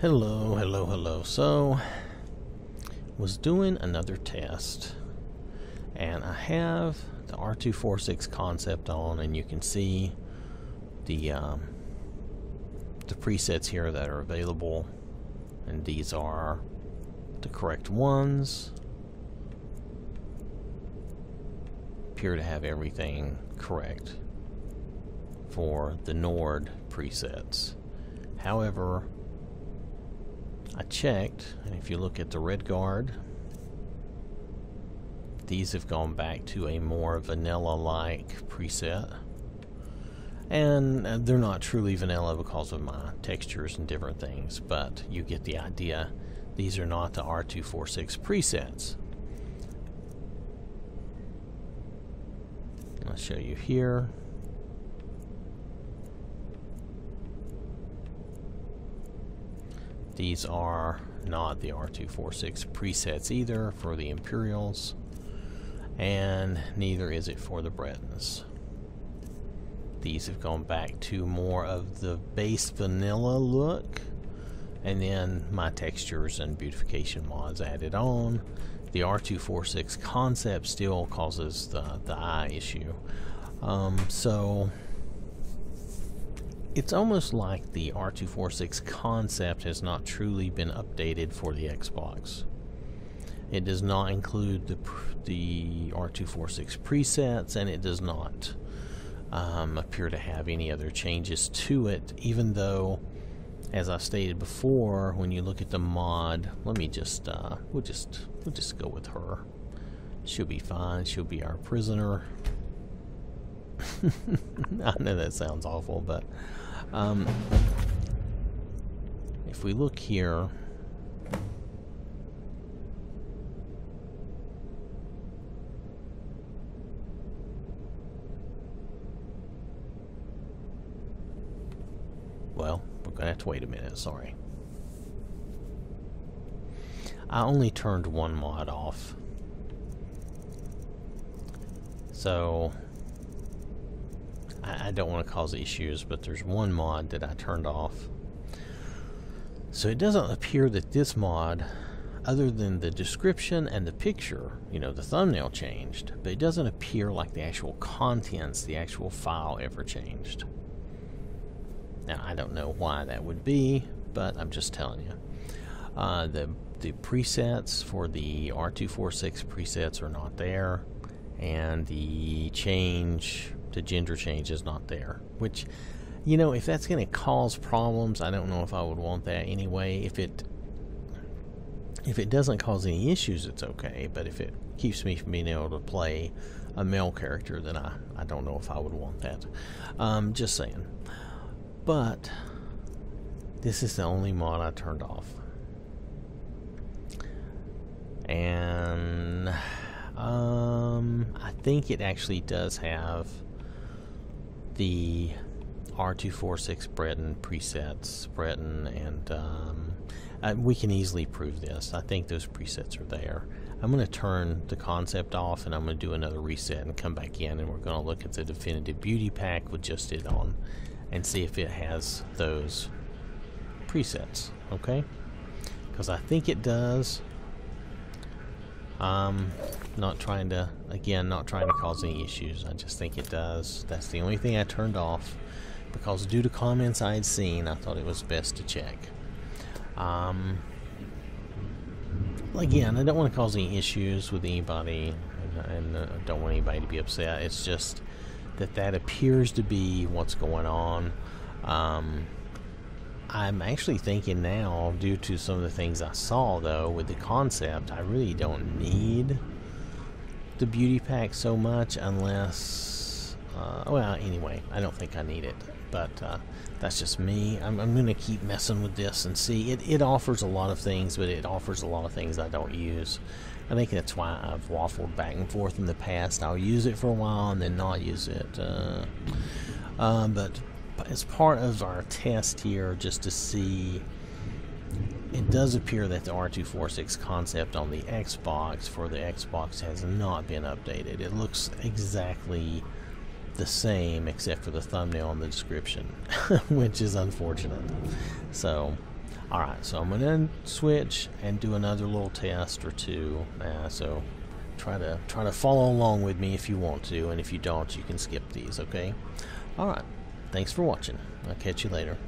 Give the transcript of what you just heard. Hello. So, was doing another test, and I have the R246 concept on, and you can see the presets here that are available, and these are the correct ones. Appear to have everything correct for the Nord presets. However, I checked, and if you look at the Red Guard, these have gone back to a more vanilla-like preset, and they're not truly vanilla because of my textures and different things, but you get the idea. These are not the R246 presets. I'll show you here. These are not the R246 presets either for the Imperials, and neither is it for the Bretons. These have gone back to more of the base vanilla look, and then my textures and beautification mods added on. The R246 concept still causes the eye issue. So it's almost like the R246 concept has not truly been updated for the Xbox. It does not include the R246 presets, and it does not appear to have any other changes to it, even though, as I stated before, when you look at the mod, let me just we'll just go with her. She'll be fine. She'll be our prisoner. I know that sounds awful, but if we look here, well, we're going to have to wait a minute, sorry. I only turned one mod off. So I don't want to cause issues, but there's one mod that I turned off. So it doesn't appear that this mod, other than the description and the picture, you know, the thumbnail changed, but it doesn't appear like the actual contents, the actual file ever changed. Now, I don't know why that would be, but I'm just telling you. The presets for the R246 presets are not there, and the change, the gender change, is not there, which, you know, if that's going to cause problems, I don't know if I would want that anyway. If it doesn't cause any issues, it's okay, but if it keeps me from being able to play a male character, then I don't know if I would want that. Just saying. But this is the only mod I turned off, and I think it actually does have the R246 Breton presets, and we can easily prove this. I think those presets are there. I'm going to turn the concept off, and I'm going to do another reset and come back in, and we're going to look at the Definitive Beauty Pack with just it on and see if it has those presets, okay? Because I think it does. Not trying to cause any issues. I just think it does. That's the only thing I turned off, because due to comments I had seen, I thought it was best to check. Again, I don't want to cause any issues with anybody, and I don't want anybody to be upset. It's just that appears to be what's going on. I'm actually thinking now, due to some of the things I saw, though, with the concept, I really don't need the beauty pack so much, unless, well, anyway, I don't think I need it, but that's just me. I'm going to keep messing with this and see. It offers a lot of things, but it offers a lot of things I don't use. I think that's why I've waffled back and forth in the past. I'll use it for a while and then not use it, but as part of our test here, just to see, it does appear that the R246 concept on the Xbox for the Xbox has not been updated. It looks exactly the same except for the thumbnail and the description, which is unfortunate. So Alright, so I'm gonna switch and do another little test or two. So try to follow along with me if you want to, and if you don't, you can skip these, okay? Alright, thanks for watching. I'll catch you later.